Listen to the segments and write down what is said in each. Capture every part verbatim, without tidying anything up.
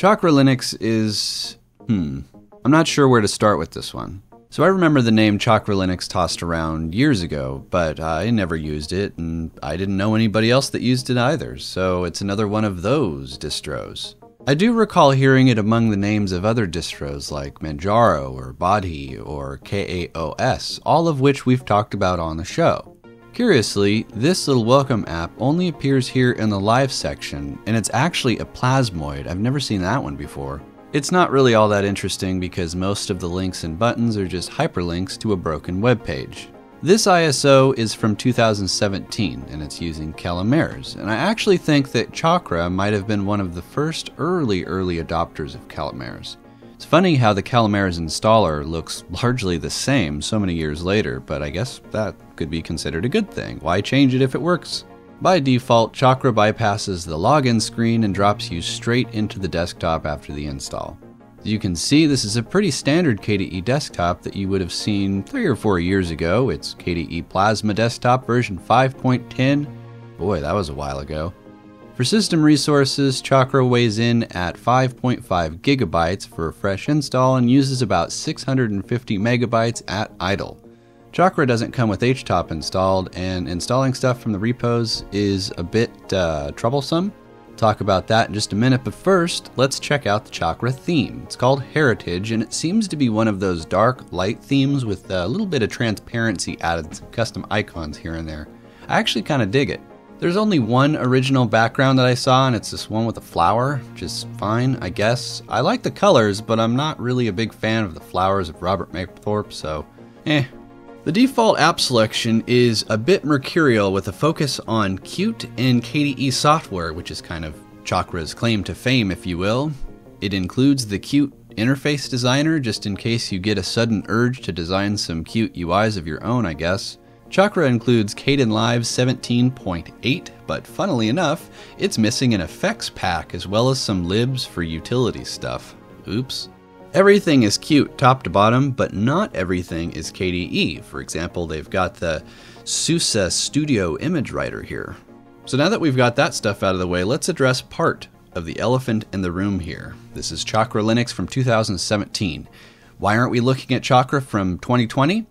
Chakra Linux is... hmm. I'm not sure where to start with this one. So I remember the name Chakra Linux tossed around years ago, but I never used it, and I didn't know anybody else that used it either, so it's another one of those distros. I do recall hearing it among the names of other distros like Manjaro or Bodhi or KaOS, all of which we've talked about on the show. Curiously, this little welcome app only appears here in the live section, and it's actually a plasmoid. I've never seen that one before. It's not really all that interesting because most of the links and buttons are just hyperlinks to a broken web page. This I S O is from two thousand seventeen and it's using Calamares, and I actually think that Chakra might have been one of the first early early adopters of Calamares. It's funny how the Calamares installer looks largely the same so many years later, but I guess that could be considered a good thing. Why change it if it works? By default, Chakra bypasses the login screen and drops you straight into the desktop after the install. As you can see, this is a pretty standard K D E desktop that you would have seen three or four years ago. It's K D E Plasma Desktop version five point ten. Boy, that was a while ago. For system resources, Chakra weighs in at five point five gigabytes for a fresh install and uses about six hundred fifty megabytes at idle. Chakra doesn't come with H top installed, and installing stuff from the repos is a bit uh, troublesome. We'll talk about that in just a minute, but first, let's check out the Chakra theme. It's called Heritage, and it seems to be one of those dark, light themes with a little bit of transparency added, some custom icons here and there. I actually kind of dig it. There's only one original background that I saw, and it's this one with a flower, which is fine, I guess. I like the colors, but I'm not really a big fan of the flowers of Robert Mapplethorpe, so eh. The default app selection is a bit mercurial with a focus on Qt and K D E software, which is kind of Chakra's claim to fame, if you will. It includes the Qt interface designer, just in case you get a sudden urge to design some cute U Is of your own, I guess. Chakra includes Kdenlive seventeen point eight, but funnily enough, it's missing an effects pack as well as some libs for utility stuff. Oops. Everything is Qt top to bottom, but not everything is K D E. For example, they've got the SUSE Studio Image Writer here. So now that we've got that stuff out of the way, let's address part of the elephant in the room here. This is Chakra Linux from two thousand seventeen. Why aren't we looking at Chakra from twenty twenty?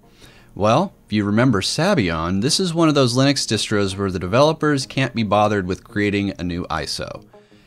Well, if you remember Sabion, this is one of those Linux distros where the developers can't be bothered with creating a new I S O.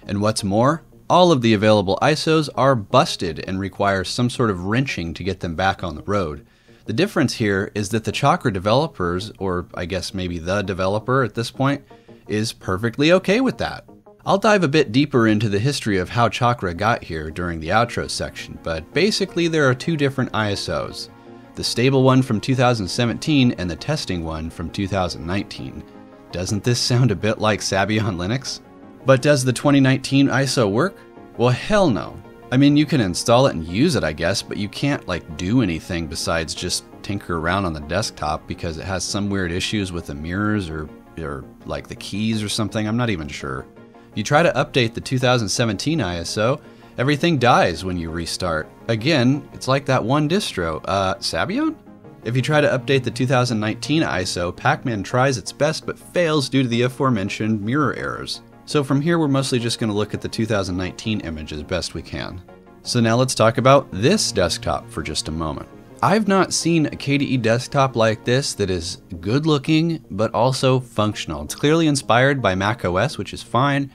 And what's more, all of the available I S Os are busted and require some sort of wrenching to get them back on the road. The difference here is that the Chakra developers, or I guess maybe the developer at this point, is perfectly okay with that. I'll dive a bit deeper into the history of how Chakra got here during the outro section, but basically there are two different I S Os. The stable one from two thousand seventeen and the testing one from two thousand nineteen. Doesn't this sound a bit like Sabion Linux? But does the twenty nineteen I S O work? Well, hell no. I mean, you can install it and use it, I guess, but you can't, like, do anything besides just tinker around on the desktop because it has some weird issues with the mirrors or, or like, the keys or something. I'm not even sure. You try to update the two thousand seventeen I S O, everything dies when you restart. Again, it's like that one distro. Uh, Sabion? If you try to update the two thousand nineteen I S O, Pac-Man tries its best but fails due to the aforementioned mirror errors. So from here, we're mostly just going to look at the two thousand nineteen image as best we can. So now let's talk about this desktop for just a moment. I've not seen a K D E desktop like this that is good looking, but also functional. It's clearly inspired by macOS, which is fine.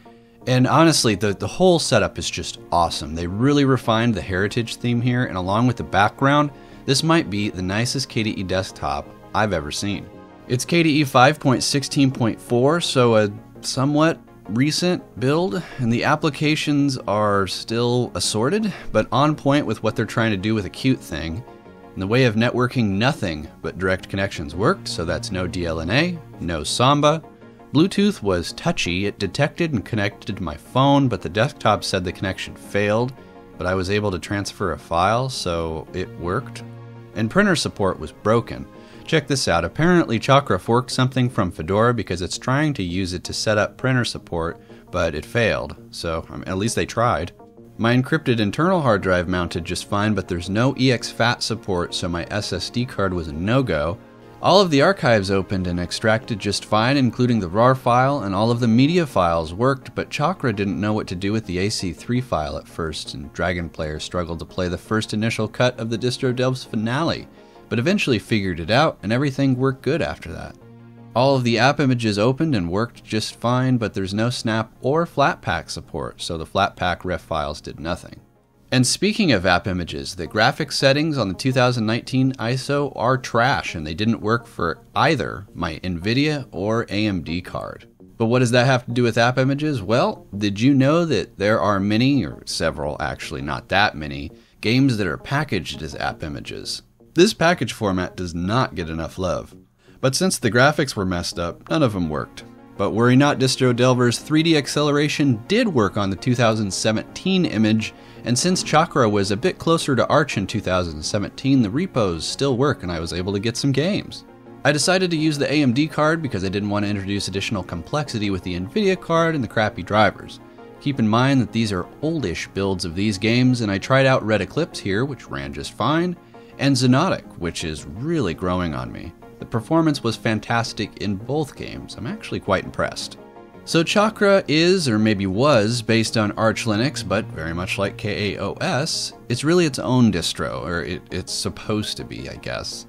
And honestly, the, the whole setup is just awesome. They really refined the Heritage theme here, and along with the background, this might be the nicest K D E desktop I've ever seen. It's K D E five point sixteen point four, so a somewhat recent build, and the applications are still assorted, but on point with what they're trying to do with a Qt thing. In the way of networking, nothing but direct connections worked, so that's no D L N A, no Samba. Bluetooth was touchy. It detected and connected to my phone, but the desktop said the connection failed, but I was able to transfer a file, so it worked. And printer support was broken. Check this out. Apparently Chakra forked something from Fedora because it's trying to use it to set up printer support, but it failed. So I mean, at least they tried. My encrypted internal hard drive mounted just fine, but there's no E X FAT support, so my S S D card was a no-go. All of the archives opened and extracted just fine, including the R A R file, and all of the media files worked, but Chakra didn't know what to do with the A C three file at first, and Dragon Player struggled to play the first initial cut of the Distro Delves finale, but eventually figured it out, and everything worked good after that. All of the app images opened and worked just fine, but there's no snap or Flatpak support, so the Flatpak ref files did nothing. And speaking of app images, the graphics settings on the two thousand nineteen I S O are trash, and they didn't work for either my NVIDIA or A M D card. But what does that have to do with app images? Well, did you know that there are many, or several actually, not that many, games that are packaged as app images? This package format does not get enough love. But since the graphics were messed up, none of them worked. But worry not, Distro Delver's three D acceleration did work on the two thousand seventeen image, and since Chakra was a bit closer to Arch in two thousand seventeen, the repos still work and I was able to get some games. I decided to use the A M D card because I didn't want to introduce additional complexity with the NVIDIA card and the crappy drivers. Keep in mind that these are oldish builds of these games, and I tried out Red Eclipse here, which ran just fine, and Xenotic, which is really growing on me. The performance was fantastic in both games. I'm actually quite impressed. So Chakra is, or maybe was, based on Arch Linux, but very much like KaOS, it's really its own distro, or it, it's supposed to be, I guess.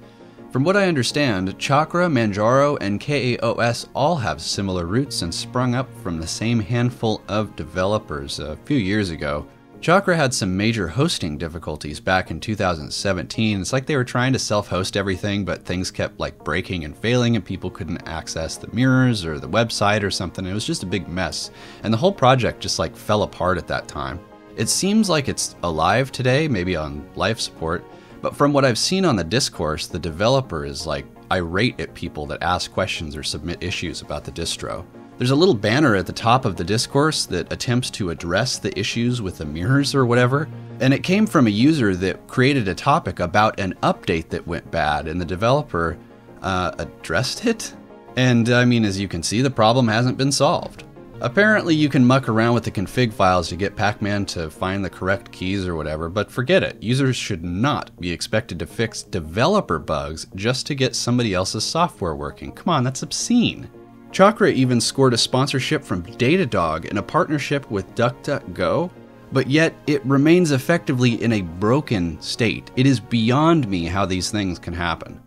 From what I understand, Chakra, Manjaro, and KaOS all have similar roots and sprung up from the same handful of developers a few years ago. Chakra had some major hosting difficulties back in two thousand seventeen. It's like they were trying to self-host everything, but things kept like breaking and failing and people couldn't access the mirrors or the website or something. It was just a big mess. And the whole project just like fell apart at that time. It seems like it's alive today, maybe on life support, but from what I've seen on the discourse, the developer is like irate at people that ask questions or submit issues about the distro. There's a little banner at the top of the discourse that attempts to address the issues with the mirrors or whatever, and it came from a user that created a topic about an update that went bad, and the developer uh, addressed it? And I mean, as you can see, the problem hasn't been solved. Apparently you can muck around with the config files to get Pac-Man to find the correct keys or whatever, but forget it. Users should not be expected to fix developer bugs just to get somebody else's software working. Come on, that's obscene. Chakra even scored a sponsorship from Datadog in a partnership with DuckDuckGo, but yet it remains effectively in a broken state. It is beyond me how these things can happen.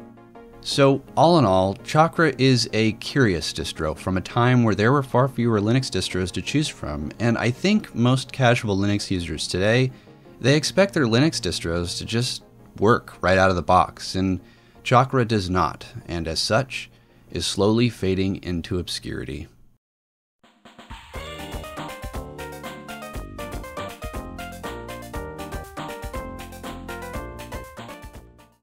So all in all, Chakra is a curious distro from a time where there were far fewer Linux distros to choose from, and I think most casual Linux users today, they expect their Linux distros to just work right out of the box, and Chakra does not, and as such, is slowly fading into obscurity.